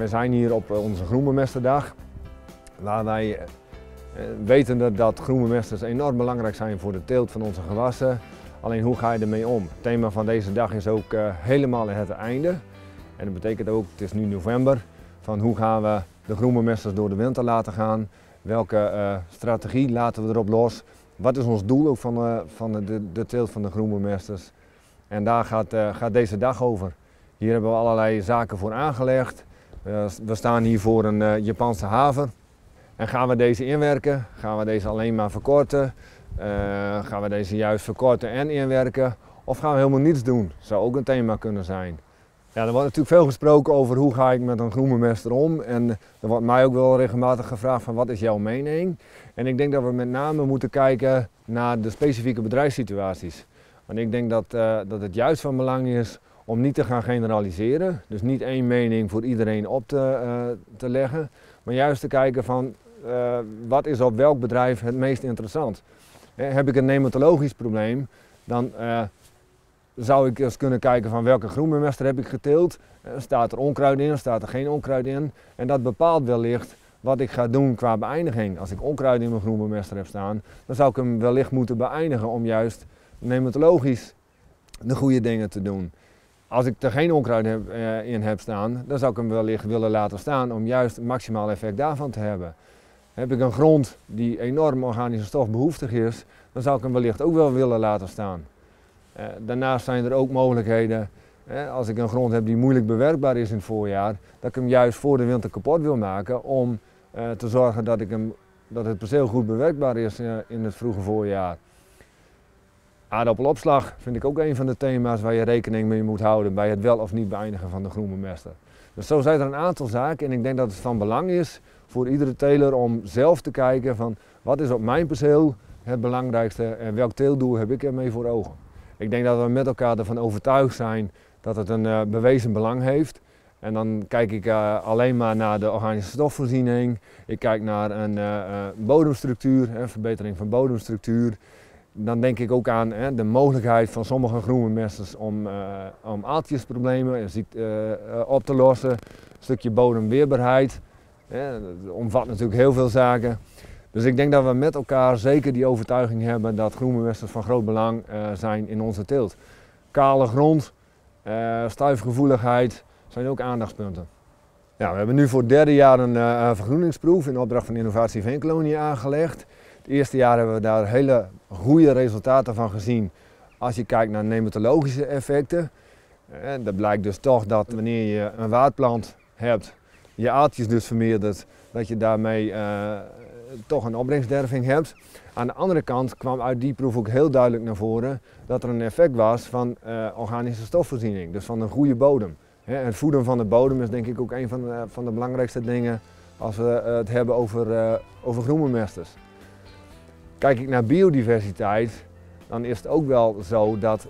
We zijn hier op onze Groenbemesterdag, waar wij weten dat groenbemesters enorm belangrijk zijn voor de teelt van onze gewassen. Alleen hoe ga je ermee om? Het thema van deze dag is ook helemaal het einde. En dat betekent ook, het is nu november, van hoe gaan we de groenbemesters door de winter laten gaan? Welke strategie laten we erop los? Wat is ons doel ook van de teelt van de groenbemesters? En daar gaat deze dag over. Hier hebben we allerlei zaken voor aangelegd. We staan hier voor een Japanse haven. En gaan we deze inwerken? Gaan we deze alleen maar verkorten? Gaan we deze juist verkorten en inwerken? Of gaan we helemaal niets doen? Zou ook een thema kunnen zijn. Ja, er wordt natuurlijk veel gesproken over hoe ga ik met een groenbemester om. En er wordt mij ook wel regelmatig gevraagd van wat is jouw mening? En ik denk dat we met name moeten kijken naar de specifieke bedrijfssituaties. Want ik denk dat het juist van belang is om niet te gaan generaliseren. Dus niet één mening voor iedereen op te leggen. Maar juist te kijken van wat is op welk bedrijf het meest interessant. Heb ik een nematologisch probleem, dan zou ik eens kunnen kijken van welke groenbemester heb ik geteeld. Staat er onkruid in, staat er geen onkruid in. En dat bepaalt wellicht wat ik ga doen qua beëindiging. Als ik onkruid in mijn groenbemester heb staan, dan zou ik hem wellicht moeten beëindigen om juist nematologisch de goede dingen te doen. Als ik er geen onkruid in heb staan, dan zou ik hem wellicht willen laten staan om juist het maximaal effect daarvan te hebben. Heb ik een grond die enorm organische stof behoeftig is, dan zou ik hem wellicht ook wel willen laten staan. Daarnaast zijn er ook mogelijkheden, als ik een grond heb die moeilijk bewerkbaar is in het voorjaar, dat ik hem juist voor de winter kapot wil maken om te zorgen dat het perceel goed bewerkbaar is in het vroege voorjaar. Aardappelopslag vind ik ook een van de thema's waar je rekening mee moet houden bij het wel of niet beëindigen van de groenbemester. Dus zo zijn er een aantal zaken en ik denk dat het van belang is voor iedere teler om zelf te kijken van wat is op mijn perceel het belangrijkste en welk teeldoel heb ik ermee voor ogen. Ik denk dat we met elkaar ervan overtuigd zijn dat het een bewezen belang heeft. En dan kijk ik alleen maar naar de organische stofvoorziening. Ik kijk naar een bodemstructuur, verbetering van bodemstructuur. Dan denk ik ook aan de mogelijkheid van sommige groenbemesters om aaltjesproblemen op te lossen. Een stukje bodemweerbaarheid. Dat omvat natuurlijk heel veel zaken. Dus ik denk dat we met elkaar zeker die overtuiging hebben dat groenbemesters van groot belang zijn in onze teelt. Kale grond, stuifgevoeligheid zijn ook aandachtspunten. Ja, we hebben nu voor het derde jaar een vergroeningsproef in opdracht van Innovatie Veenkolonie aangelegd. Het eerste jaar hebben we daar hele goede resultaten van gezien als je kijkt naar nematologische effecten. En dat blijkt dus toch dat wanneer je een waardplant hebt, je aaltjes dus vermeerdert, dat je daarmee toch een opbrengstderving hebt. Aan de andere kant kwam uit die proef ook heel duidelijk naar voren dat er een effect was van organische stofvoorziening, dus van een goede bodem. Het voeden van de bodem is denk ik ook een van de belangrijkste dingen als we het hebben over groenbemesters. Kijk ik naar biodiversiteit, dan is het ook wel zo dat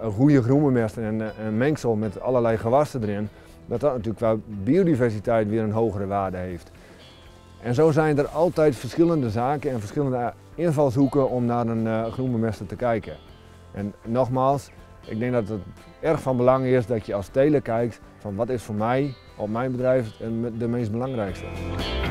een goede groenbemester en een mengsel met allerlei gewassen erin, dat natuurlijk qua biodiversiteit weer een hogere waarde heeft. En zo zijn er altijd verschillende zaken en verschillende invalshoeken om naar een groenbemester te kijken. En nogmaals, ik denk dat het erg van belang is dat je als teler kijkt van wat is voor mij op mijn bedrijf de meest belangrijkste.